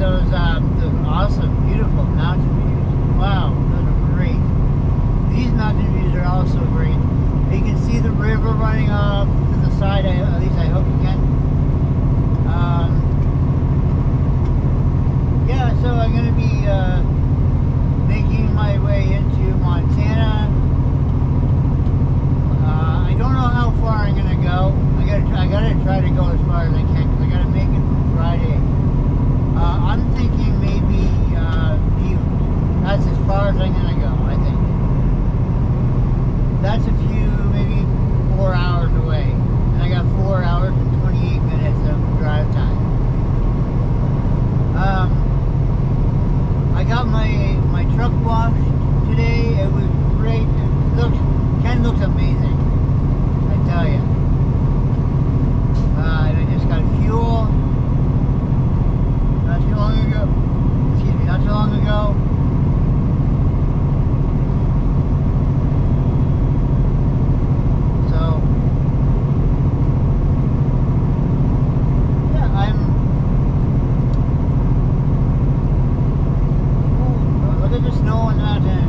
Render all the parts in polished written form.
at those awesome, beautiful mountain views. Wow, those are great. These mountain views are also great. You can see the river running off to the side, at least I hope you can. Yeah, so I'm going to be making my way into Montana. I don't know how far I'm going to go. I gotta try to go as far as I can because I got to make it for Friday. I'm thinking maybe Beaver. That's as far as I'm going to go, I think. That's a few, maybe 4 hours away. And I got 4 hours and 28 minutes of drive time. I got my truck washed today. It was great. Ken looks amazing, I tell you. And I just got fuel. Not too long ago. So, yeah, oh, look at the snow on that end.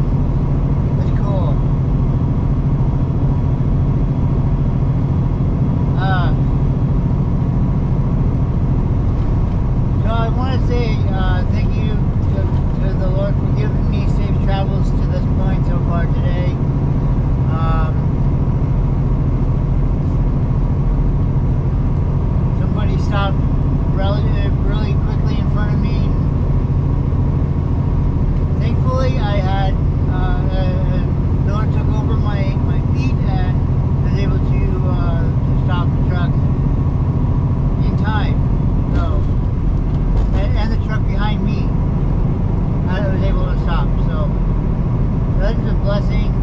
It's cool. So I want to say thank you to the Lord for giving me safe travels to this point so far today. Somebody stopped really quickly in front of me. Thankfully, I had the Lord took over my feet and was able to stop the truck in time. So. And the truck behind me, I was able to stop, so that is a blessing.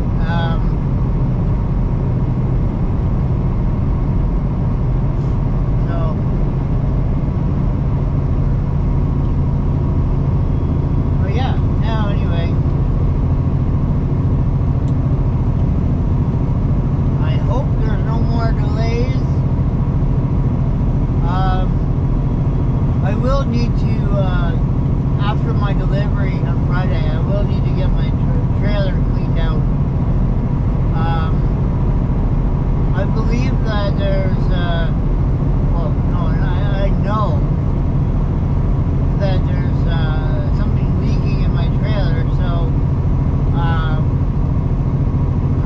So but yeah, now anyway, I hope there's no more delays. I will need to, after my delivery on Friday, I will need to get my trailer cleaned out. I believe that there's, well, no, I know that there's something leaking in my trailer, so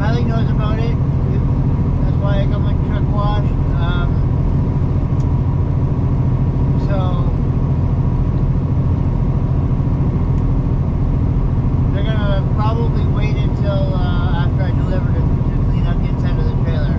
Kylie knows about it. That's why I got my truck washed. So they're gonna probably wait until after I deliver to clean up the inside of the trailer.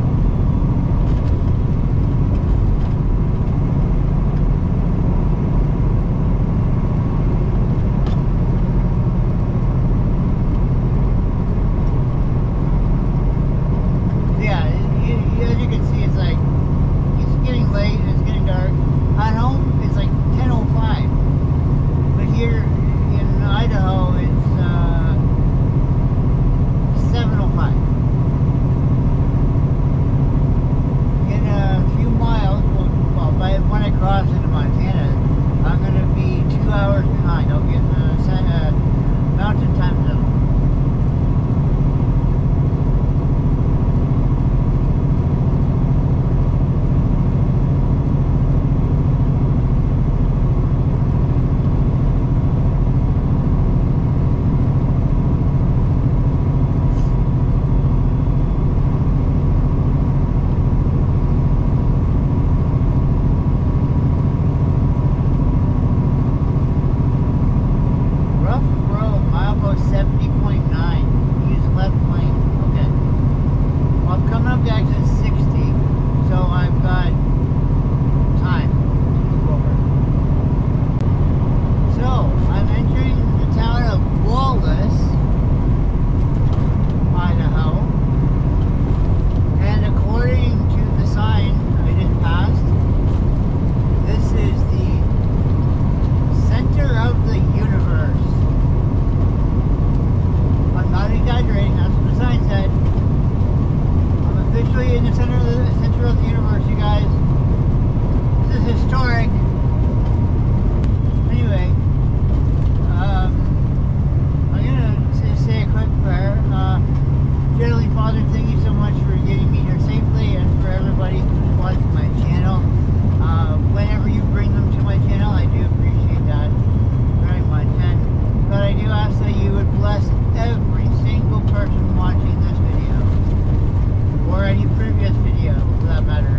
Anyway. I'm going to say a quick prayer. Dearly Father, thank you so much for getting me here safely and for everybody who's watching my channel. Whenever you bring them to my channel, I do appreciate that very much. But I do ask that you would bless every single person watching this video, or any previous video for that matter.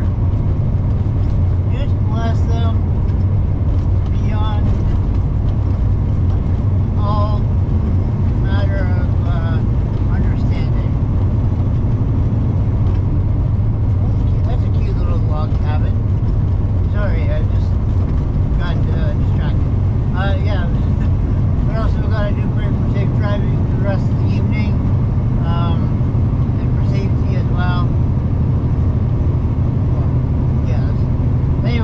Just bless them beyond all matter of understanding. That's a cute little log cabin. Sorry, I just got distracted. Yeah, but also we gotta do prayer for safe driving for the rest of the evening, and for safety as well. Yes. Anyway, I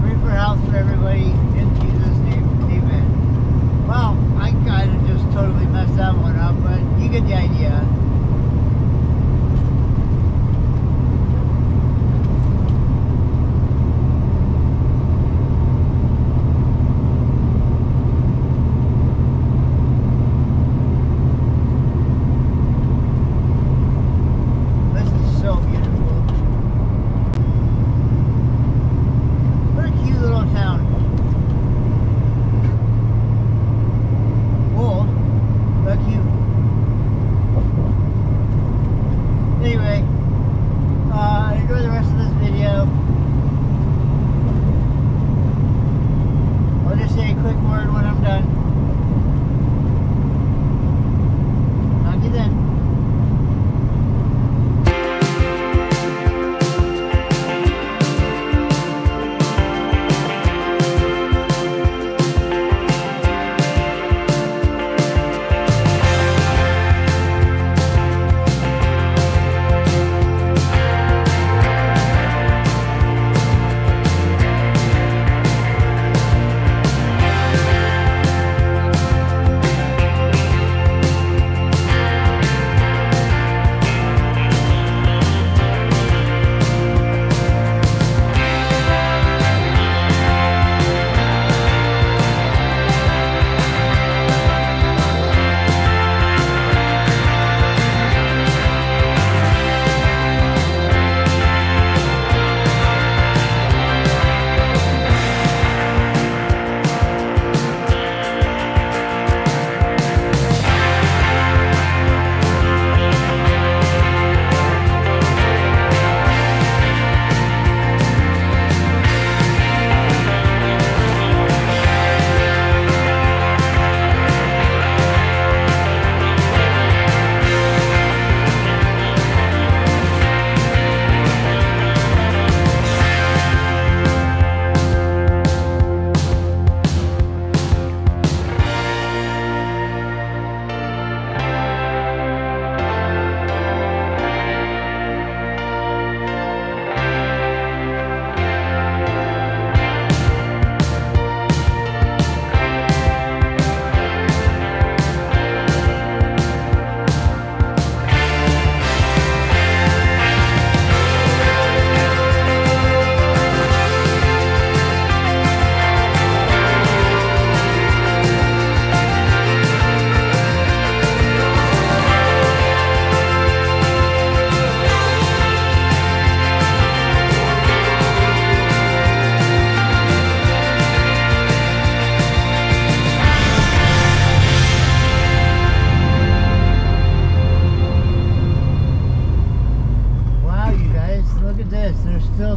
pray for health for everybody in Jesus' name. Amen. Well, I kind of just totally messed that one up, but you get the idea.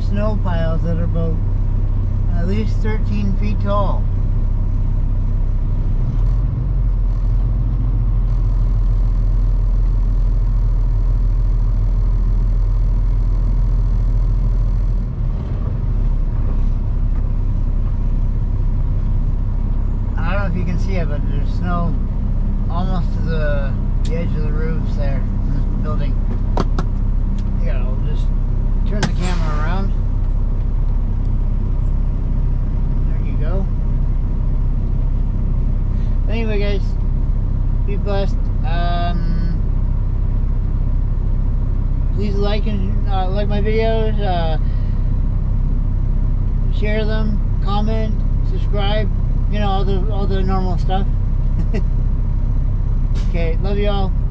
Snow piles that are about at least 13 feet tall. I don't know if you can see it, but there's snow almost to the edge of the roofs there in this building. Yeah, I'll just turn the camera around. Go. Anyway, guys, be blessed. Please like my videos, share them, comment, subscribe, you know, all the normal stuff. Okay, love y'all.